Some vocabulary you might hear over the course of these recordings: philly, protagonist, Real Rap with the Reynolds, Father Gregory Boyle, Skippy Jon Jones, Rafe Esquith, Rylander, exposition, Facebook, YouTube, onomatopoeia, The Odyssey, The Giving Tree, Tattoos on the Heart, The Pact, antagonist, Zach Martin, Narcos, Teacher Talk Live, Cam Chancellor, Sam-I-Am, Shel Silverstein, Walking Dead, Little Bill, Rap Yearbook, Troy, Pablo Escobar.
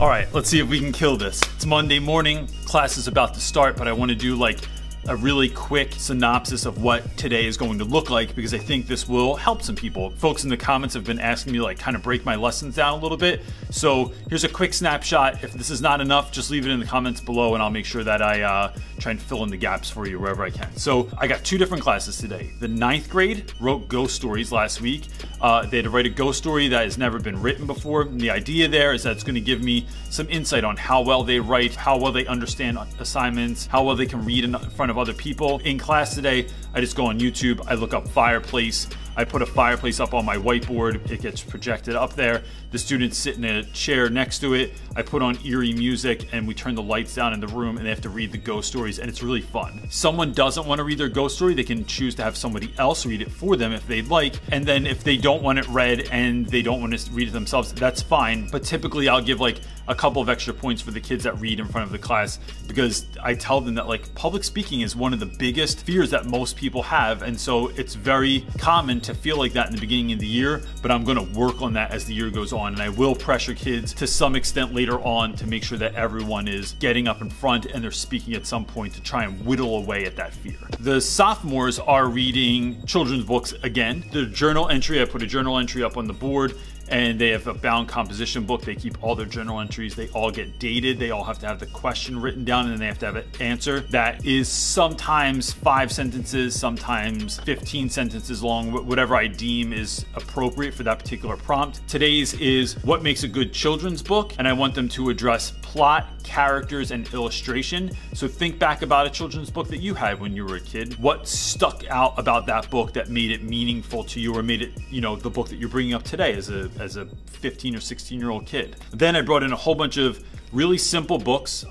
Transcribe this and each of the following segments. All right, let's see if we can kill this. It's Monday morning, class is about to start, but I want to do like a really quick synopsis of what today is going to look like because I think this will help some people. Folks in the comments have been asking me to like kind of break my lessons down a little bit. So here's a quick snapshot. If this is not enough, just leave it in the comments below and I'll make sure that I try and fill in the gaps for you wherever I can. So I got two different classes today. The ninth grade wrote ghost stories last week. They had to write a ghost story that has never been written before. And the idea there is that it's gonna give me some insight on how well they write, how well they understand assignments, how well they can read in front of other people. In class today, I just go on YouTube, I look up fireplace, I put a fireplace up on my whiteboard, it gets projected up there, the students sit in a chair next to it, I put on eerie music and we turn the lights down in the room and they have to read the ghost stories and it's really fun. If someone doesn't want to read their ghost story, they can choose to have somebody else read it for them if they'd like, and then if they don't want it read and they don't want to read it themselves, that's fine, but typically I'll give like a couple of extra points for the kids that read in front of the class because I tell them that like public speaking is one of the biggest fears that most people have, and so it's very common to feel like that in the beginning of the year, but I'm gonna work on that as the year goes on and I will pressure kids to some extent later on to make sure that everyone is getting up in front and they're speaking at some point to try and whittle away at that fear. The sophomores are reading children's books again. Their journal entry, I put a journal entry up on the board and they have a bound composition book. They keep all their journal entries. They all get dated. They all have to have the question written down and then they have to have an answer that is sometimes 5 sentences, sometimes 15 sentences long, whatever I deem is appropriate for that particular prompt. Today's is what makes a good children's book, and I want them to address plot, characters, and illustration. So think back about a children's book that you had when you were a kid. What stuck out about that book that made it meaningful to you or made it, you know, the book that you're bringing up today as a 15 or 16-year-old kid. Then I brought in a whole bunch of really simple books.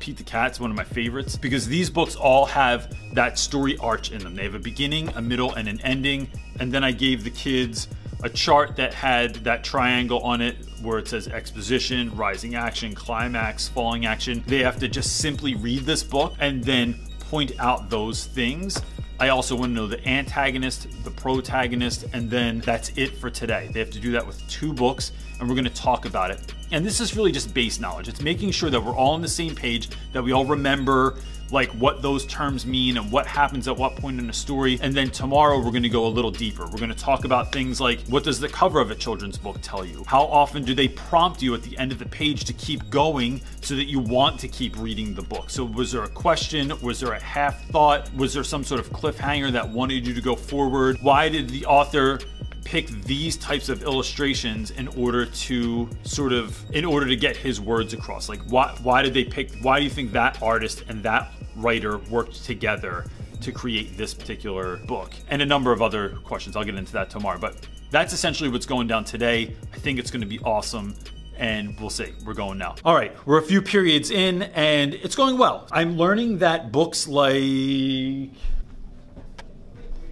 Pete the Cat's one of my favorites because these books all have that story arch in them. They have a beginning, a middle, and an ending. And then I gave the kids a chart that had that triangle on it where it says exposition, rising action, climax, falling action. They have to just simply read this book and then point out those things. I also want to know the antagonist, the protagonist, and then that's it for today. They have to do that with 2 books, and we're going to talk about it. And this is really just base knowledge. It's making sure that we're all on the same page, that we all remember like what those terms mean and what happens at what point in the story. And then tomorrow we're gonna go a little deeper. We're gonna talk about things like, what does the cover of a children's book tell you? How often do they prompt you at the end of the page to keep going so that you want to keep reading the book? So was there a question? Was there a half thought? Was there some sort of cliffhanger that wanted you to go forward? Why did the author pick these types of illustrations in order to get his words across? Like why do you think that artist and that writer worked together to create this particular book? And a number of other questions. I'll get into that tomorrow, but that's essentially what's going down today. I think it's gonna be awesome. And we'll see, we're going now. All right, we're a few periods in and it's going well. I'm learning that books like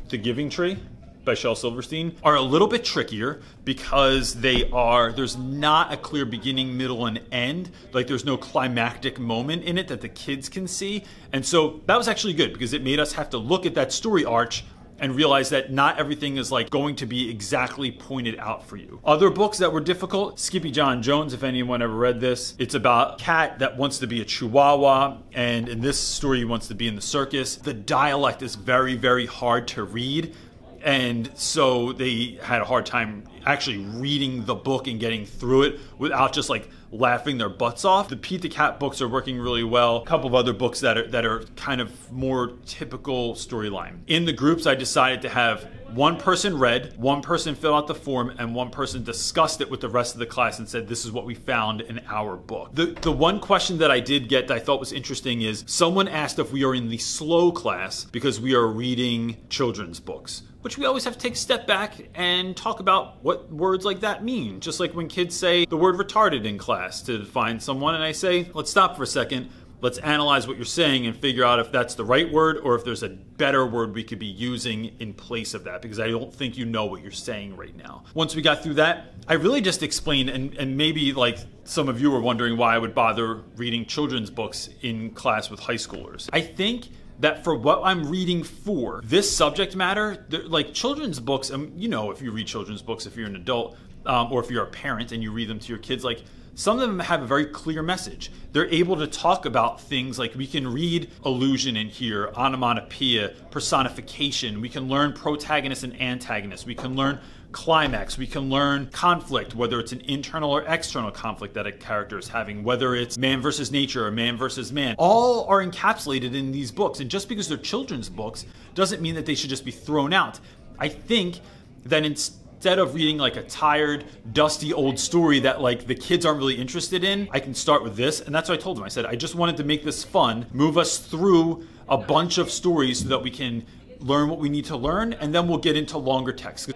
The Giving Tree by Shel Silverstein are a little bit trickier because there's not a clear beginning, middle, and end. Like there's no climactic moment in it that the kids can see. And so that was actually good because it made us have to look at that story arch and realize that not everything is like going to be exactly pointed out for you. Other books that were difficult, Skippy Jon Jones, if anyone ever read this, it's about a cat that wants to be a chihuahua, and in this story he wants to be in the circus. The dialect is very, very hard to read. And so they had a hard time actually reading the book and getting through it without just like laughing their butts off. The Pete the Cat books are working really well. A couple of other books that are kind of more typical storyline. In the groups, I decided to have one person read, one person fill out the form, and one person discussed it with the rest of the class and said, this is what we found in our book. The one question that I did get that I thought was interesting is someone asked if we are in the slow class because we are reading children's books, which we always have to take a step back and talk about what words like that mean. Just like when kids say the word retarded in class to define someone, and I say, let's stop for a second, let's analyze what you're saying and figure out if that's the right word or if there's a better word we could be using in place of that, because I don't think you know what you're saying right now. Once we got through that, I really just explained, and maybe like some of you were wondering why I would bother reading children's books in class with high schoolers. I think that for what I'm reading for, this subject matter, like children's books, you know, if you read children's books, if you're an adult, or if you're a parent and you read them to your kids, like Some of them have a very clear message. They're able to talk about things like we can read allusion in here, onomatopoeia, personification. We can learn protagonist and antagonist. We can learn climax. We can learn conflict, whether it's an internal or external conflict that a character is having, whether it's man versus nature or man versus man. All are encapsulated in these books. And just because they're children's books doesn't mean that they should just be thrown out. I think that instead of reading like a tired, dusty old story that like the kids aren't really interested in, I can start with this. And that's what I told them. I said, I just wanted to make this fun, move us through a bunch of stories so that we can learn what we need to learn, and then we'll get into longer texts.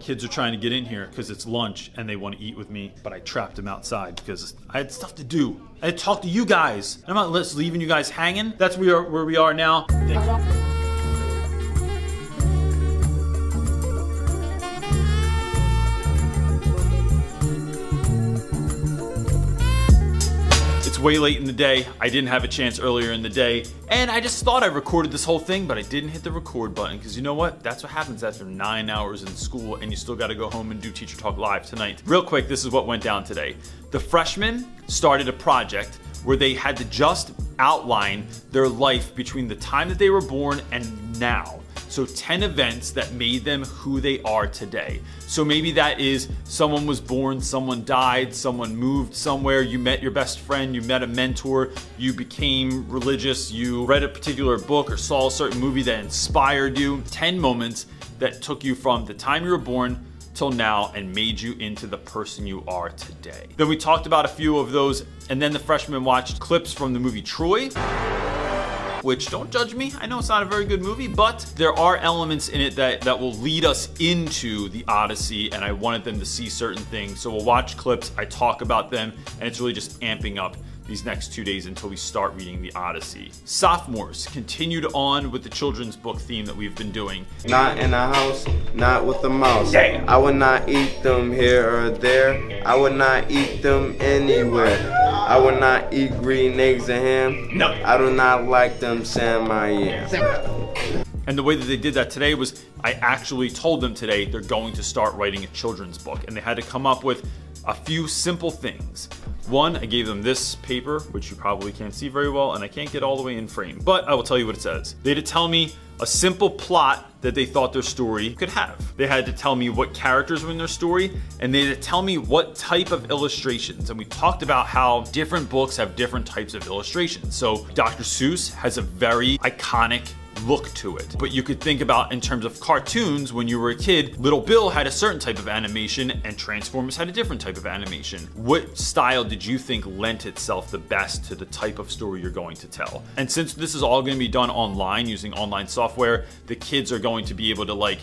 Kids are trying to get in here because it's lunch and they want to eat with me, but I trapped them outside because I had stuff to do. I had to talk to you guys. I'm not just leaving you guys hanging. That's where we are now. Thank you. Way late in the day. I didn't have a chance earlier in the day, and I just thought I recorded this whole thing, but I didn't hit the record button because you know what? That's what happens after 9 hours in school, and you still got to go home and do Teacher Talk Live tonight. Real quick, this is what went down today. The freshmen started a project where they had to just outline their life between the time that they were born and now. So 10 events that made them who they are today. So maybe that is someone was born, someone died, someone moved somewhere, you met your best friend, you met a mentor, you became religious, you read a particular book or saw a certain movie that inspired you. 10 moments that took you from the time you were born till now and made you into the person you are today. Then we talked about a few of those, and then the freshmen watched clips from the movie Troy, which, don't judge me, I know it's not a very good movie, but there are elements in it that will lead us into The Odyssey, and I wanted them to see certain things. So we'll watch clips, I talk about them, and it's really just amping up these next 2 days until we start reading The Odyssey. Sophomores continued on with the children's book theme that we've been doing. Not in a house, not with a mouse. Damn. I would not eat them here or there. I would not eat them anywhere. I would not eat green eggs and ham. No. I do not like them Sam-I-Am. And the way that they did that today was I actually told them today they're going to start writing a children's book, and they had to come up with a few simple things. One, I gave them this paper, which you probably can't see very well, and I can't get all the way in frame, but I will tell you what it says. They had to tell me a simple plot that they thought their story could have. They had to tell me what characters were in their story, and they had to tell me what type of illustrations. And we talked about how different books have different types of illustrations. So Dr. Seuss has a very iconic look to it, but you could think about in terms of cartoons when you were a kid, Little Bill had a certain type of animation and Transformers had a different type of animation. What style did you think lent itself the best to the type of story you're going to tell? And since this is all going to be done online using online software, the kids are going to be able to like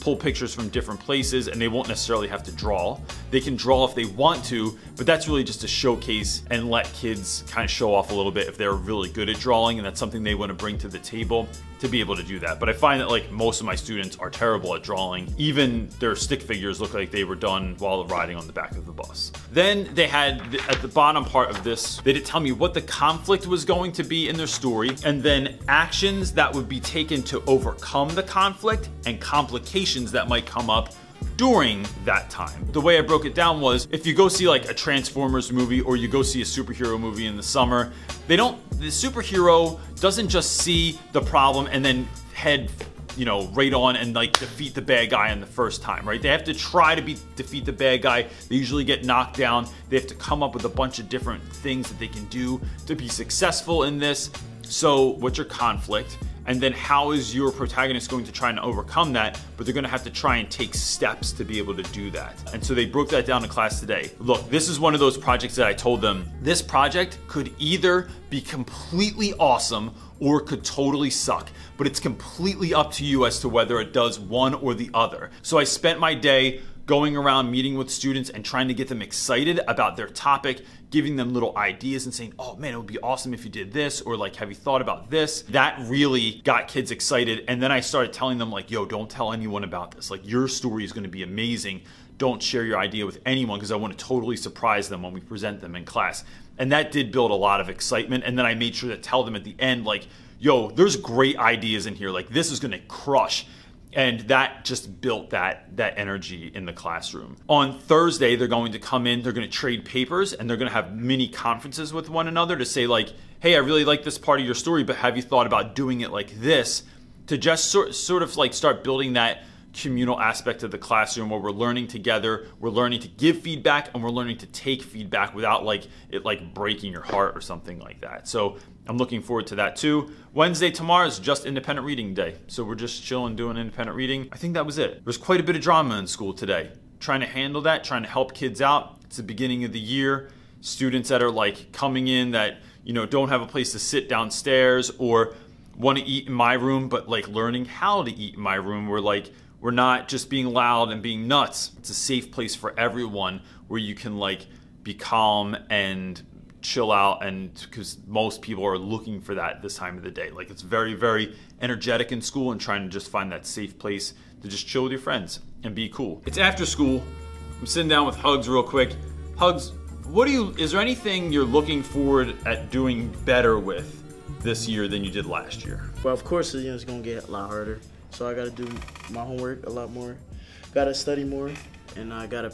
pull pictures from different places, and they won't necessarily have to draw. They can draw if they want to, but that's really just to showcase and let kids kind of show off a little bit if they're really good at drawing, and that's something they want to bring to the table to be able to do that. But I find that like most of my students are terrible at drawing. Even their stick figures look like they were done while riding on the back of the bus. Then they had, at the bottom part of this, they did tell me what the conflict was going to be in their story, and then actions that would be taken to overcome the conflict and complications that might come up during that time. The way I broke it down was, if you go see like a Transformers movie or you go see a superhero movie in the summer, the superhero doesn't just see the problem and then head, you know, right on and like defeat the bad guy in the first time, right? They have to try to defeat the bad guy. They usually get knocked down. They have to come up with a bunch of different things that they can do to be successful in this. So what's your conflict? And then how is your protagonist going to try and overcome that? But they're gonna have to try and take steps to be able to do that. And so they broke that down in class today. Look, this is one of those projects that I told them, this project could either be completely awesome or could totally suck, but it's completely up to you as to whether it does one or the other. So I spent my day going around meeting with students and trying to get them excited about their topic, giving them little ideas and saying, oh man, it would be awesome if you did this, or like, have you thought about this? That really got kids excited. And then I started telling them like, yo, don't tell anyone about this. Like, your story is gonna be amazing. Don't share your idea with anyone because I want to totally surprise them when we present them in class. And that did build a lot of excitement. And then I made sure to tell them at the end, like, yo, there's great ideas in here. Like, this is gonna crush. And that just built that energy in the classroom. On Thursday, they're going to come in, they're going to trade papers, and they're going to have mini conferences with one another to say like, hey, I really like this part of your story, but have you thought about doing it like this? To just sort of like start building that communal aspect of the classroom where we're learning together, we're learning to give feedback, and we're learning to take feedback without like it like breaking your heart or something like that. So I'm looking forward to that too. Wednesday tomorrow is just independent reading day. So we're just chilling, doing independent reading. I think that was it. There's quite a bit of drama in school today. Trying to handle that, trying to help kids out. It's the beginning of the year. Students that are like coming in that, you know, don't have a place to sit downstairs or want to eat in my room, but like learning how to eat in my room. We're not just being loud and being nuts. It's a safe place for everyone where you can like be calm and chill out, and because most people are looking for that this time of the day. Like it's very, very energetic in school, and trying to just find that safe place to just chill with your friends and be cool. It's after school. I'm sitting down with Hugs real quick. Hugs, is there anything you're looking forward at doing better with this year than you did last year? Well, of course, you know, it's gonna get a lot harder. So I gotta do my homework a lot more, gotta study more, and I gotta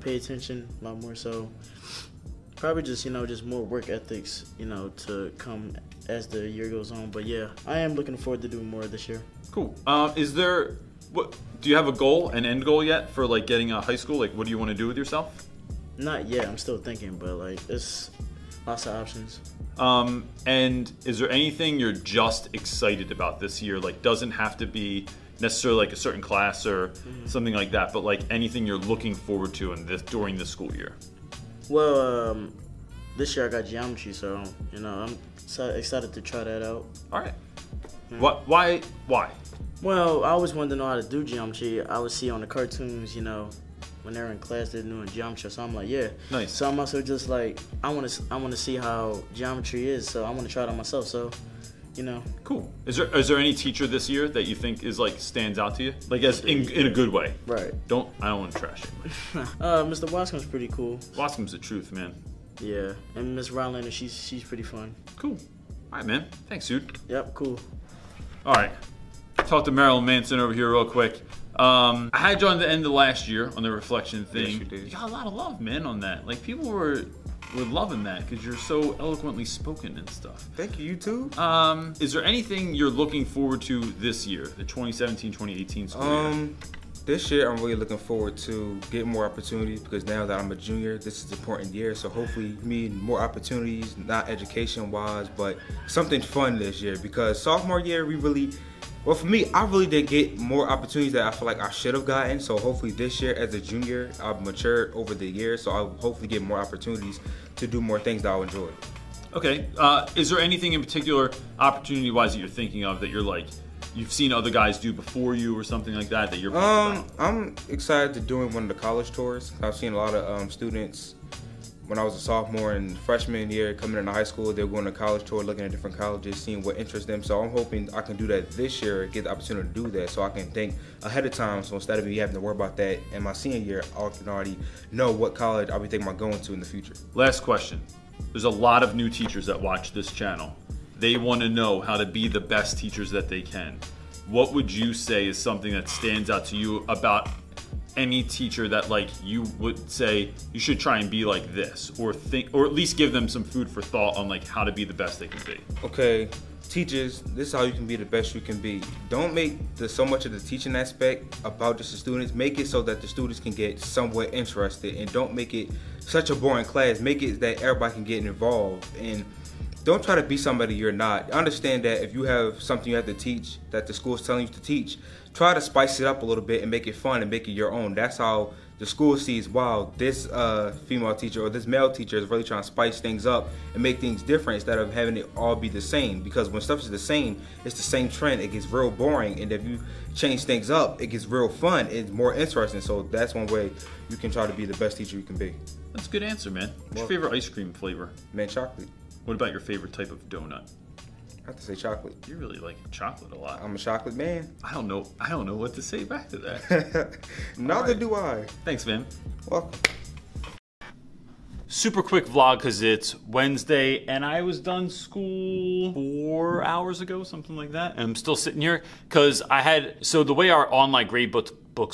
pay attention a lot more. So probably just, you know, just more work ethics, you know, to come as the year goes on. But yeah, I am looking forward to doing more this year. Cool. Do you have a goal, an end goal yet for like getting out of high school? Like, what do you want to do with yourself? Not yet. I'm still thinking, but like, it's lots of options. And is there anything you're just excited about this year? Like, doesn't have to be necessarily like a certain class or something like that, but like anything you're looking forward to in this during the school year? Well, this year I got geometry, so you know I'm excited to try that out. All right. Yeah. What? Why? Well, I always wanted to know how to do geometry. I would see on the cartoons, you know, when they're in class, they're doing geometry. So I'm like, yeah. Nice. So I'm also just like, I want to see how geometry is. So I want to try it on myself. So, you know. Cool. Is there any teacher this year that you think is like stands out to you, like as in a good way? Right. I don't want to trash anybody. Mr. Wascom's pretty cool. Wascom's the truth, man. Yeah, and Miss Rylander, she's pretty fun. Cool. All right, man. Thanks, dude. Yep. Cool. All right. Talk to Marilyn Manson over here real quick. I had you on the end of last year on the reflection thing. Yes, you did. You got a lot of love, man, on that. Like, people were loving that because you're so eloquently spoken and stuff. Thank you, you too. Is there anything you're looking forward to this year, the 2017-2018 school year? This year, I'm really looking forward to getting more opportunities, because now that I'm a junior, this is an important year. So hopefully me more opportunities, not education-wise, but something fun this year, because sophomore year, well, for me, I really did get more opportunities that I feel like I should have gotten. So hopefully this year, as a junior, I've matured over the years, so I'll hopefully get more opportunities to do more things that I'll enjoy. Okay, is there anything in particular, opportunity-wise, that you're thinking of that you're like, you've seen other guys do before you or something like that, that you're about? I'm excited to doing one of the college tours. I've seen a lot of students when I was a sophomore and freshman year, coming into high school, they were going to college tour, looking at different colleges, seeing what interests them. So I'm hoping I can do that this year, get the opportunity to do that, so I can think ahead of time. So instead of me having to worry about that in my senior year, I can already know what college I'll be thinking about going to in the future. Last question. There's a lot of new teachers that watch this channel. They want to know how to be the best teachers that they can. What would you say is something that stands out to you about any teacher that like you would say you should try and be like this, or think, or at least give them some food for thought on like how to be the best they can be? Okay, teachers, this is how you can be the best you can be. Don't make so much of the teaching aspect about just the students. Make it so that the students can get somewhat interested, and don't make it such a boring class. Make it that everybody can get involved, and don't try to be somebody you're not. Understand that if you have something you have to teach that the school is telling you to teach, try to spice it up a little bit and make it fun and make it your own. That's how the school sees, wow, this female teacher or this male teacher is really trying to spice things up and make things different, instead of having it all be the same. Because when stuff is the same, it's the same trend. It gets real boring. And if you change things up, it gets real fun. It's more interesting. So that's one way you can try to be the best teacher you can be. That's a good answer, man. What's your favorite ice cream flavor? Man, chocolate. What about your favorite type of donut? I have to say chocolate. You really like chocolate a lot. I'm a chocolate man. I don't know what to say back to that. Neither do I. Thanks, man. Welcome. Super quick vlog because it's Wednesday and I was done school 4 hours ago, something like that. And I'm still sitting here because I had, so the way our online grade books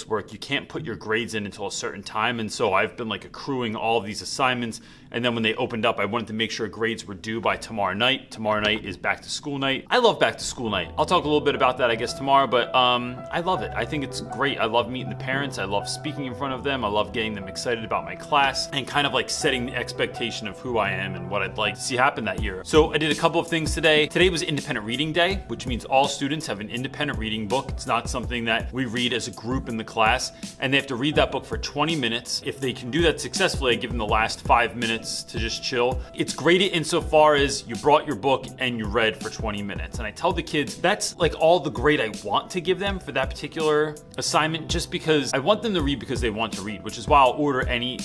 work, you can't put your grades in until a certain time. And so I've been like accruing all of these assignments. And then when they opened up, I wanted to make sure grades were due by tomorrow night. Tomorrow night is back to school night. I love back to school night. I'll talk a little bit about that, I guess, tomorrow, but I love it. I think it's great. I love meeting the parents. I love speaking in front of them. I love getting them excited about my class and kind of like setting the expectation of who I am and what I'd like to see happen that year. So I did a couple of things today. Today was Independent Reading Day, which means all students have an independent reading book. It's not something that we read as a group in the class, and they have to read that book for 20 minutes. If they can do that successfully, I give them the last 5 minutes to just chill. It's great insofar as you brought your book and you read for 20 minutes. And I tell the kids that's like all the grade I want to give them for that particular assignment, just because I want them to read because they want to read, which is why I'll order anything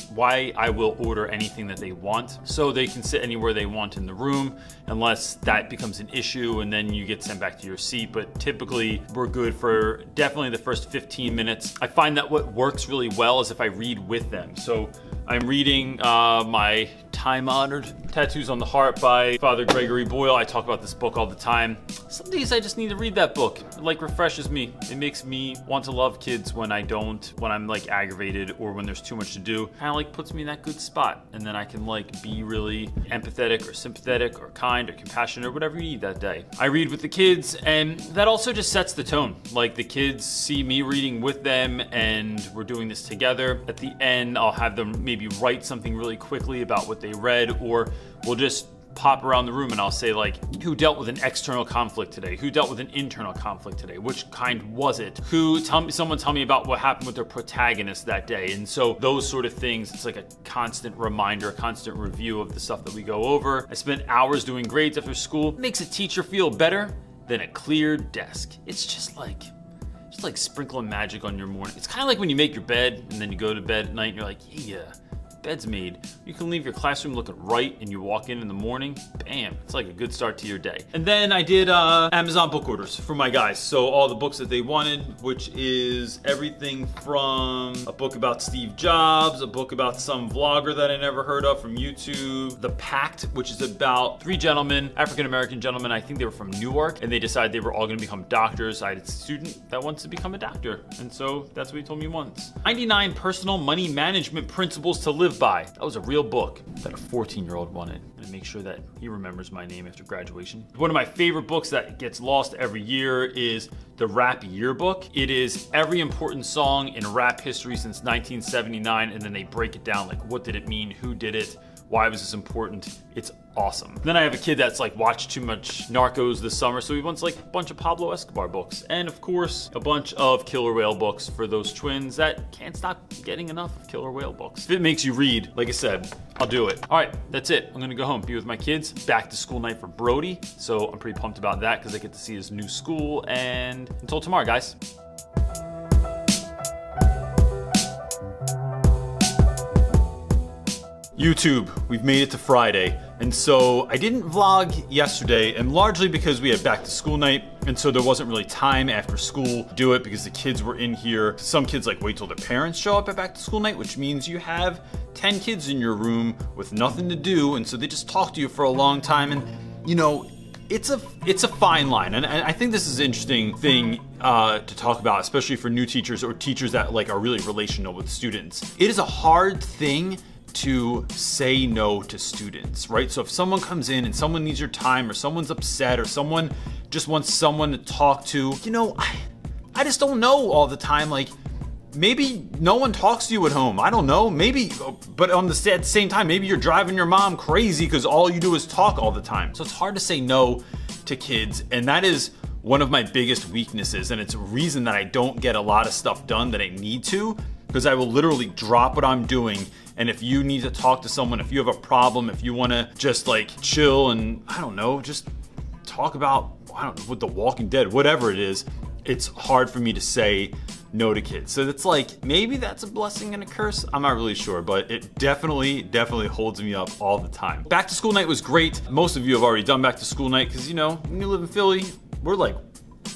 that they want. So they can sit anywhere they want in the room, unless that becomes an issue, and then you get sent back to your seat. But typically we're good for definitely the first 15 minutes. I find that what works really well is if I read with them. So I'm reading my time-honored Tattoos on the Heart by Father Gregory Boyle. I talk about this book all the time. Some days I just need to read that book. It like refreshes me. It makes me want to love kids when I'm like aggravated or when there's too much to do. Kind of like puts me in that good spot. And then I can like be really empathetic or sympathetic or kind or compassionate or whatever you need that day. I read with the kids and that also just sets the tone. Like the kids see me reading with them and we're doing this together. At the end, I'll have them maybe write something really quickly about what they read, or we'll just pop around the room and I'll say like, who dealt with an external conflict today? Who dealt with an internal conflict today? Which kind was it? Someone tell me about what happened with their protagonist that day. And so those sort of things, it's like a constant reminder, a constant review of the stuff that we go over. I spent hours doing grades after school. It makes a teacher feel better than a clear desk. It's just like, sprinkling magic on your morning. It's kind of like when you make your bed and then you go to bed at night and you're like, yeah, bed's made. You can leave your classroom looking right and you walk in the morning, bam, it's like a good start to your day. And then I did Amazon book orders for my guys. So all the books that they wanted, which is everything from a book about Steve Jobs, a book about some vlogger that I never heard of from YouTube, The Pact, which is about three gentlemen, African-American gentlemen, I think they were from Newark, and they decided they were all gonna become doctors. I had a student that wants to become a doctor. And so that's what he told me once. 99 Personal Money Management Principles to Live By. That was a real book that a 14-year-old wanted. And make sure that he remembers my name after graduation. One of my favorite books that gets lost every year is the Rap Yearbook. It is every important song in rap history since 1979, and then they break it down like what did it mean, who did it, why was this important? It's awesome. Then I have a kid that's like watched too much Narcos this summer, so he wants like a bunch of Pablo Escobar books. And of course, a bunch of killer whale books for those twins that can't stop getting enough of killer whale books. If it makes you read, like I said, I'll do it. All right, that's it. I'm gonna go home, be with my kids. Back to school night for Brody. So I'm pretty pumped about that because I get to see his new school. And until tomorrow, guys. YouTube, we've made it to Friday. And so I didn't vlog yesterday, and largely because we had back to school night. And so there wasn't really time after school to do it because the kids were in here. Some kids like wait till their parents show up at back to school night, which means you have 10 kids in your room with nothing to do. And so they just talk to you for a long time. And you know, it's a fine line. And I think this is an interesting thing to talk about, especially for new teachers or teachers that like are really relational with students. It is a hard thing to say no to students, right? So if someone comes in and someone needs your time or someone's upset or someone just wants someone to talk to, you know, I just don't know all the time. Like maybe no one talks to you at home. I don't know, maybe, but at the same time, maybe you're driving your mom crazy because all you do is talk all the time. So it's hard to say no to kids. And that is one of my biggest weaknesses. And it's a reason that I don't get a lot of stuff done that I need to, because I will literally drop what I'm doing. And if you need to talk to someone, if you have a problem, if you wanna just like chill and I don't know, just talk about, with The Walking Dead, whatever it is, it's hard for me to say no to kids. So it's like, maybe that's a blessing and a curse. I'm not really sure, but it definitely holds me up all the time. Back to school night was great. Most of you have already done back to school night because you know, when you live in Philly, we're like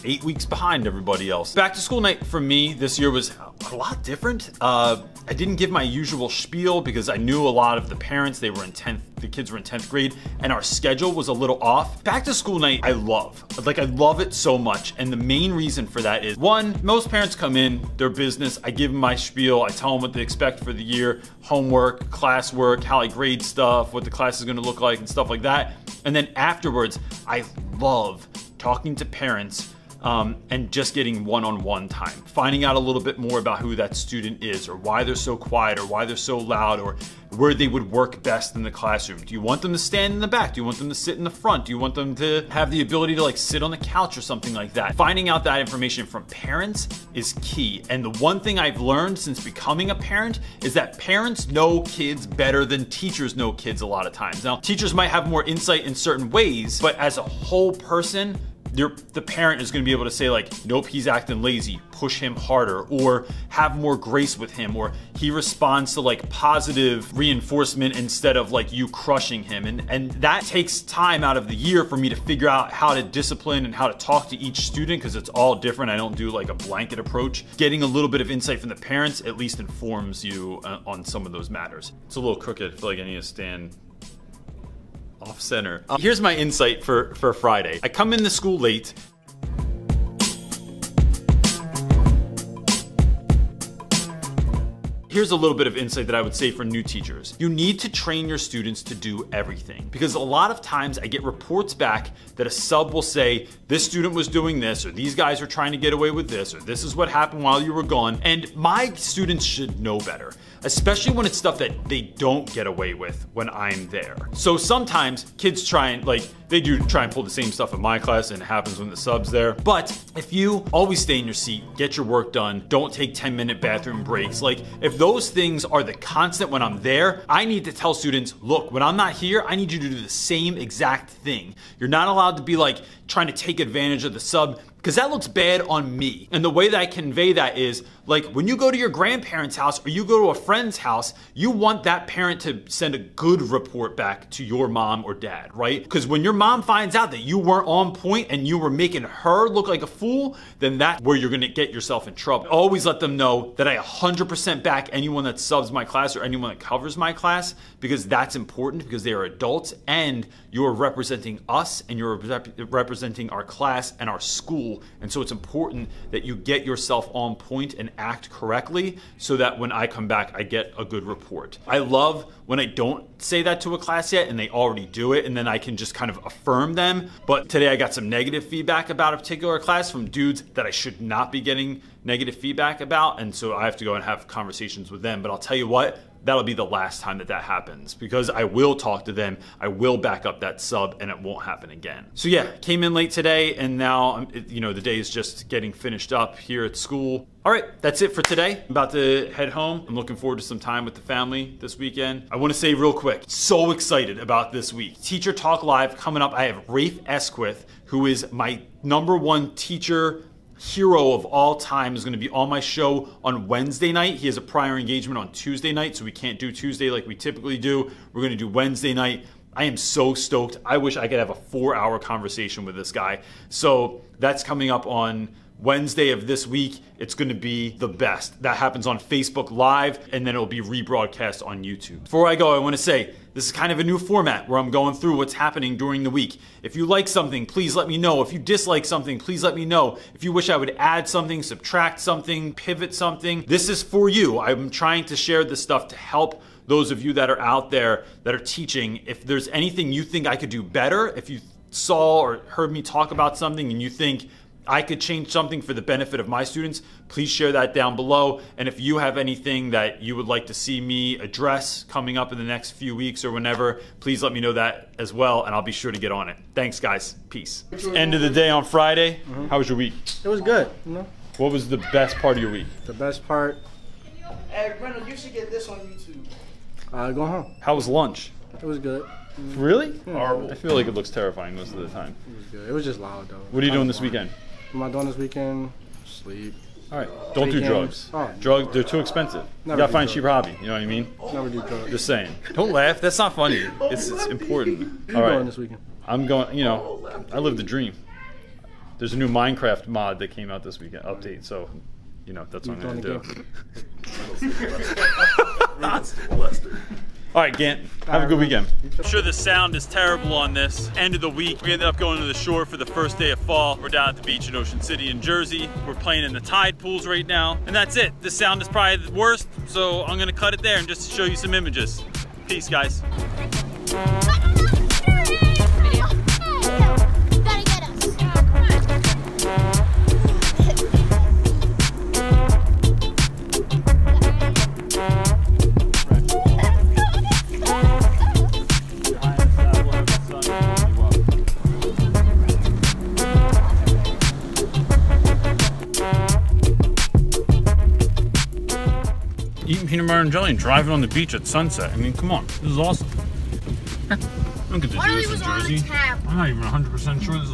8 weeks behind everybody else. Back to school night for me this year was a lot different. I didn't give my usual spiel because I knew a lot of the parents. They were in 10th, the kids were in 10th grade, and our schedule was a little off. Back to school night, I love. Like, I love it so much. And the main reason for that is, one, most parents come in, their business, I give them my spiel, I tell them what they expect for the year, homework, classwork, how I grade stuff, what the class is gonna look like and stuff like that. And then afterwards, I love talking to parents and just getting one-on-one time, finding out a little bit more about who that student is or why they're so quiet or why they're so loud or where they would work best in the classroom. Do you want them to stand in the back? Do you want them to sit in the front? Do you want them to have the ability to like sit on the couch or something like that? Finding out that information from parents is key. And the one thing I've learned since becoming a parent is that parents know kids better than teachers know kids a lot of times. Now, teachers might have more insight in certain ways, but as a whole person, the parent is gonna be able to say like, nope, he's acting lazy, push him harder, or have more grace with him, or he responds to like positive reinforcement instead of like you crushing him. And that takes time out of the year for me to figure out how to discipline and how to talk to each student, because it's all different. I don't do like a blanket approach. Getting a little bit of insight from the parents at least informs you on some of those matters. It's a little crooked, I feel like I need to stand off center. Here's my insight for Friday. I come into school late. Here's a little bit of insight that I would say for new teachers. You need to train your students to do everything, because a lot of times I get reports back that a sub will say, this student was doing this, or these guys are trying to get away with this, or this is what happened while you were gone. And my students should know better, especially when it's stuff that they don't get away with when I'm there. So sometimes kids try and like, they do try and pull the same stuff in my class, and it happens when the sub's there. But if you always stay in your seat, get your work done, don't take 10-minute bathroom breaks, like if those things are the constant when I'm there, I need to tell students, look, when I'm not here, I need you to do the same exact thing. You're not allowed to be like trying to take advantage of the sub, because that looks bad on me. And the way that I convey that is, like, when you go to your grandparents' house or you go to a friend's house, you want that parent to send a good report back to your mom or dad, right? Because when your mom finds out that you weren't on point and you were making her look like a fool, then that's where you're gonna get yourself in trouble. Always let them know that I 100% back anyone that subs my class or anyone that covers my class, because that's important, because they are adults and you're representing us and you're representing our class and our school. And so it's important that you get yourself on point and act correctly so that when I come back, I get a good report. I love when I don't say that to a class yet and they already do it, and then I can just kind of affirm them. But today I got some negative feedback about a particular class from dudes that I should not be getting negative feedback about. And so I have to go and have conversations with them. But I'll tell you what, that'll be the last time that that happens, because I will talk to them, I will back up that sub, and it won't happen again. So yeah, came in late today, and now, you know, the day is just getting finished up here at school. All right, that's it for today. I'm about to head home. I'm looking forward to some time with the family this weekend. I wanna say real quick, so excited about this week. Teacher Talk Live coming up. I have Rafe Esquith, who is my #1 teacher hero of all time, is going to be on my show on Wednesday night. He has a prior engagement on Tuesday night, so we can't do Tuesday like we typically do. We're going to do Wednesday night. I am so stoked. I wish I could have a 4-hour conversation with this guy. So that's coming up on Wednesday of this week. It's going to be the best. That happens on Facebook Live, and then it'll be rebroadcast on YouTube. Before I go, I want to say this is kind of a new format where I'm going through what's happening during the week. If you like something, please let me know. If you dislike something, please let me know. If you wish I would add something, subtract something, pivot something, this is for you. I'm trying to share this stuff to help those of you that are out there that are teaching. If there's anything you think I could do better, if you saw or heard me talk about something and you think I could change something for the benefit of my students, please share that down below. And if you have anything that you would like to see me address coming up in the next few weeks or whenever, please let me know that as well, and I'll be sure to get on it. Thanks, guys. Peace. End of the day on Friday. How was your week? It was good. What was the best part of your week? The best part? Hey, Reynolds, you should get this on YouTube. Go home. How was lunch? It was good. Really? Yeah. I feel like it looks terrifying most of the time. It was good. It was just loud, though. What are you doing this weekend? Am I doing this weekend? Sleep. All right. Don't do drugs. Oh. Drugs, they're too expensive. You gotta find a cheap hobby. You know what I mean? Never do drugs. Just saying. Don't laugh. That's not funny. It's important. All right. What are you doing this weekend? I'm going, you know, I live the dream. There's a new Minecraft mod that came out this weekend, update, so, you know, that's what I'm going to do. All right, Gant, have a good weekend. I'm sure the sound is terrible on this. End of the week, we ended up going to the shore for the first day of fall. We're down at the beach in Ocean City in Jersey. We're playing in the tide pools right now. And that's it. The sound is probably the worst, so I'm going to cut it there and just show you some images. Peace, guys. Peanut butter and jelly and driving on the beach at sunset. I mean, come on, this is awesome. I don't get to do this in Jersey. I'm not even 100% sure this is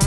legal.